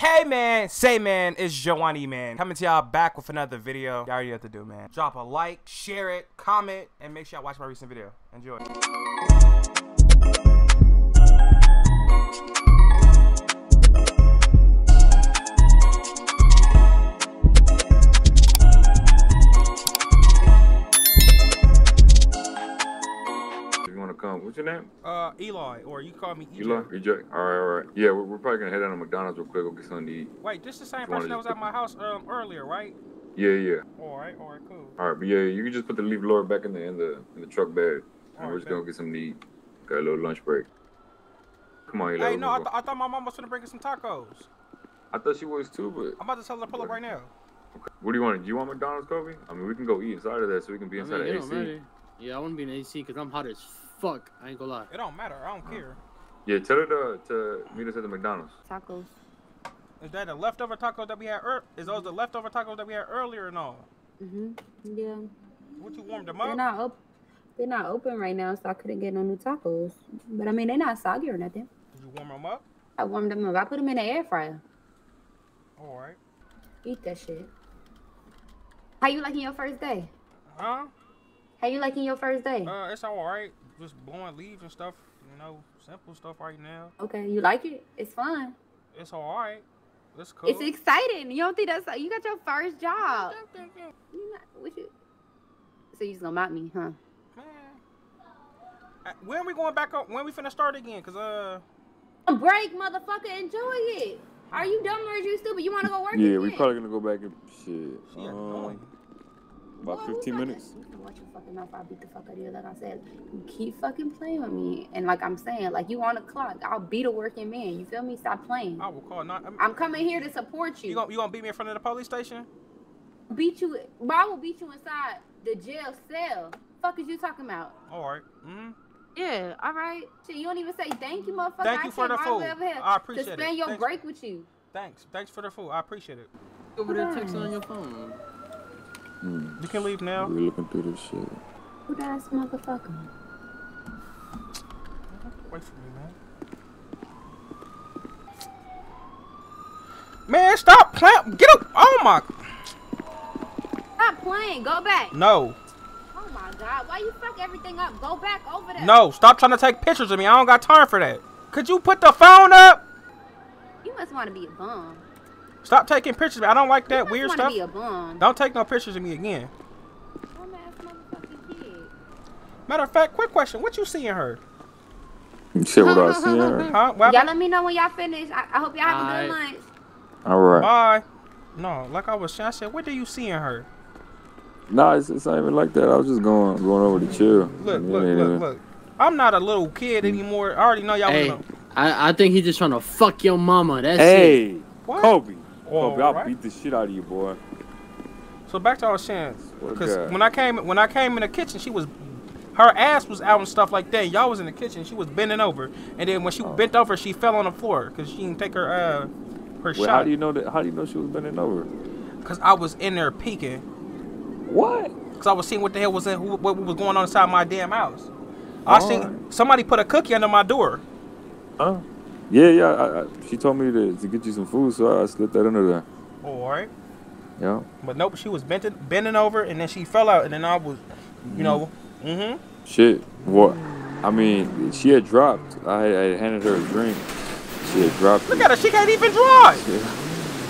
Hey man, say man, it's Juwaniie man. Coming to y'all back with another video. Y'all already have to do, man. Drop a like, share it, comment, and make sure y'all watch my recent video. Enjoy. What's your name? Eloy, or you call me EJ. Eloy? EJ? All right. Yeah, we're probably going to head down to McDonald's real quick. Go get something to eat. Wait, just the same person that was at my house earlier, right? Yeah. All right, cool. All right, but yeah, you can just put the leaf blower back in the truck bed. And we're just going to get something to eat. Got a little lunch break. Come on, Eloy. Hey, no, I thought my mom was going to bring us some tacos. I thought she was too, but... I'm about to tell her to pull up right now. Okay. What do you want? Do you want McDonald's, Kobe? I mean, we can go eat inside of that so we can be inside of AC. Matter. Yeah, I want to be in AC because I'm hot as fuck, I ain't gonna lie. It don't matter, I don't care. Yeah, tell her to meet us at the McDonald's. Tacos. Is that the leftover tacos that we had earlier and all? Yeah. What, you warmed them up? They're not open right now, so I couldn't get no new tacos. But I mean, they're not soggy or nothing. Did you warm them up? I warmed them up. I put them in the air fryer. All right. Eat that shit. How you liking your first day? Huh? How you liking your first day? It's all right. Just blowing leaves and stuff, you know, simple stuff right now. Okay, you like it? It's fun. It's all right. It's cool. It's exciting. You don't think that's... You got your first job. You not with you. So you just gonna mop me, huh? Man. When we going back up? When we finna start again? Cause break, motherfucker. Enjoy it. Are you dumb or are you stupid? You wanna go work? Yeah, we probably gonna go back and shit. Yeah, about 15 minutes. You can watch your fucking mouth. I'll beat the fuck out of you. Like I said, you keep fucking playing with me. And like I'm saying, like you on the clock. I'll beat a working man. You feel me? Stop playing. I will call. I'm coming here to support you. You gonna beat me in front of the police station? Beat you? But I will beat you inside the jail cell. Fuck is you talking about? All right. Yeah. All right. Shit, you don't even say thank you, motherfucker. Thank you for the food. I appreciate it. To spend your break with you. Thanks. Thanks for the food. I appreciate it. Over there, text on your phone. You can leave now. We're looking through this shit. Good ass motherfucker. Wait for me, man. Man, stop playing. Get up. Oh my. Stop playing. Go back. No. Oh my God. Why you fuck everything up? Go back over there. No. Stop trying to take pictures of me. I don't got time for that. Could you put the phone up? You must want to be a bum. Stop taking pictures of me. I don't like that weird stuff. Be a bum. Don't take no pictures of me again. I'm an ass motherfucking kid. Matter of fact, quick question. What you seeing her? You said what I seeing her? Huh? Y'all let me know when y'all finish. I hope y'all have a good lunch. All right. Bye. No, like I was saying, I said, what do you see in her? Nah, it's not even like that. I was just going over to chill. Look. I'm not a little kid anymore. I already know y'all. Hey, I think he's just trying to fuck your mama. That's it. Hey, Kobe. Kobe, I'll beat the shit out of you, boy. So back to our chance, because when I came in the kitchen, she was, her ass was out and stuff like that. Y'all was in the kitchen, she was bending over, and then when she bent over, she fell on the floor because she didn't take her shot. How do you know that? How do you know she was bending over? Because I was in there peeking. What? Because I was seeing what the hell was what was going on inside my damn house. I seen somebody put a cookie under my door. Huh? Yeah. She told me to get you some food, so I slipped that under there. All right. Yeah. But nope, she was bending over, and then she fell out, and then I was, you know, Shit. What? I mean, she had dropped. I handed her a drink. She had dropped. Look at her. She can't even drive. Shit.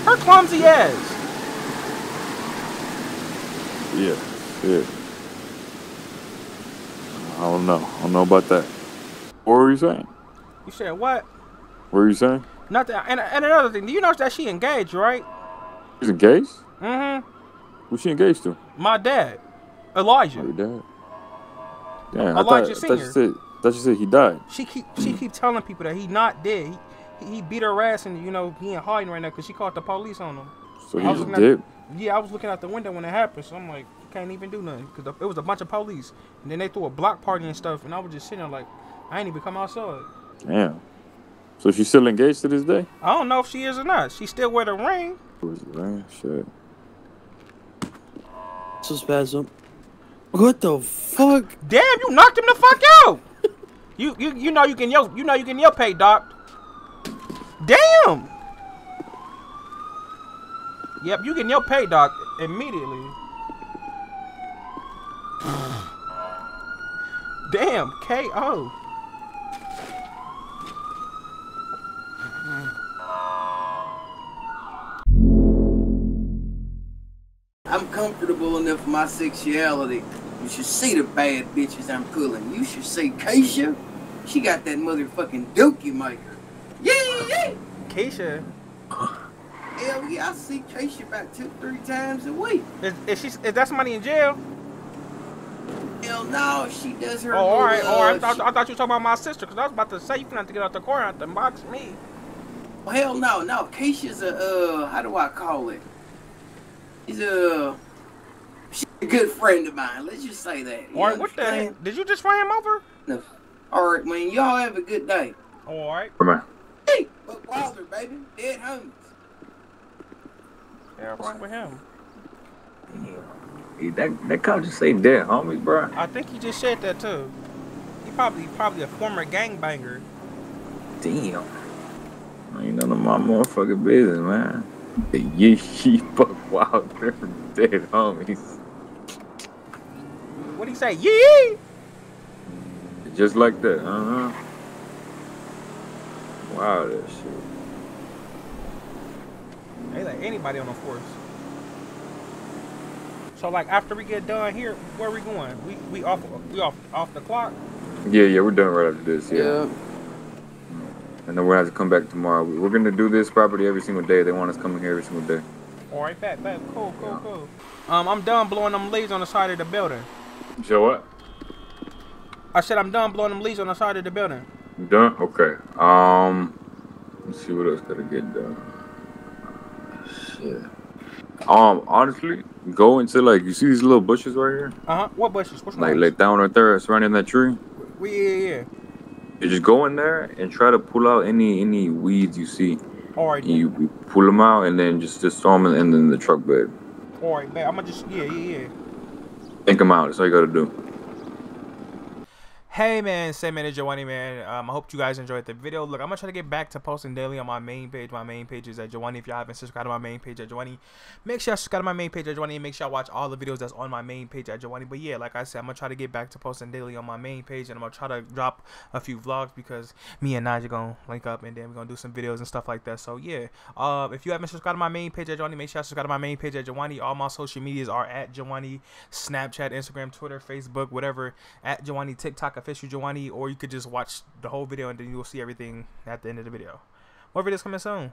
Her clumsy ass. Yeah. I don't know. I don't know about that. What were you saying? You said what? What are you saying? Nothing. And another thing, do you know that she engaged, right? She's engaged? Who's she engaged to? My dad, Elijah. Your dad? Damn, Elijah Sr. I thought she said he died. She keep telling people that he not dead. He beat her ass, and you know he in hiding right now because she called the police on him. So he's dead? Yeah, I was looking out the window when it happened, so I'm like, can't even do nothing because it was a bunch of police, and then they threw a block party and stuff, and I was just sitting there like, I ain't even come outside. Damn. So she's still engaged to this day? I don't know if she is or not. She still wear the ring. Where's the ring? Shit. So spasm. What the fuck? Damn, you knocked him the fuck out. You know you can your pay, Doc. Damn. Yep, you getting your pay, doc, immediately. Damn, KO. I'm comfortable enough with my sexuality. You should see the bad bitches I'm pulling. You should see Keisha. She got that motherfucking dookie maker. Yeah, yeah, yeah. Keisha? Hell yeah, I see Keisha about 2-3 times a week. Is that somebody in jail? Hell no, she does her... Oh, alright, alright. I thought you were talking about my sister, because I was about to say, you're going to have to get out the car and box me. Well, hell no, no. Keisha's a, how do I call it? She's a good friend of mine. Let's just say that. All right, what the heck? Did you just fly him over? No. All right, man. Y'all have a good day. All right. Come on. Hey, but Wilder, baby, dead homies. Yeah, what's with him? Yeah. That cop just say dead homies, bro. I think he just said that too. He probably a former gangbanger. Damn. I ain't none of my motherfucking business, man. Yeah, she fuck wild different dead homies. What'd he say? Yeah! Just like that, Wow, that shit. They like anybody on the force. So like after we get done here, where are we going? We off the clock? Yeah, yeah, we're done right after this, yeah. And then we'll have to come back tomorrow. We're going to do this property every single day. They want us coming here every single day. All right, back. Cool. I'm done blowing them leaves on the side of the building. So what? I said I'm done blowing them leaves on the side of the building. You done? Okay. Let's see what else got to get done. Shit. Honestly, go into like, you see these little bushes right here? Uh-huh. What bushes? Which ones? Like down right there, surrounding that tree? Yeah. You just go in there and try to pull out any weeds you see. All right. You pull them out and then just throw them in the truck bed. All right, man. I'm gonna just yeah. Think them out. That's all you gotta do. Hey man, say man, TheRealJuwaniie man. I hope you guys enjoyed the video. Look, I'm gonna try to get back to posting daily on my main page. My main page is at TheRealJuwaniie. If y'all haven't subscribed to my main page at TheRealJuwaniie, make sure y'all subscribe to my main page at TheRealJuwaniie. Make sure y'all watch all the videos that's on my main page at TheRealJuwaniie. But yeah, like I said, I'm gonna try to get back to posting daily on my main page, and I'm gonna try to drop a few vlogs because me and Naj are gonna link up, and then we're gonna do some videos and stuff like that. So yeah, if you haven't subscribed to my main page at TheRealJuwaniie, make sure y'all subscribe to my main page at TheRealJuwaniie. All my social medias are at TheRealJuwaniie. Snapchat, Instagram, Twitter, Facebook, whatever, at TheRealJuwaniie. TikTok, Official TheRealJuwaniie, or you could just watch the whole video and then you'll see everything at the end of the video. More videos coming soon.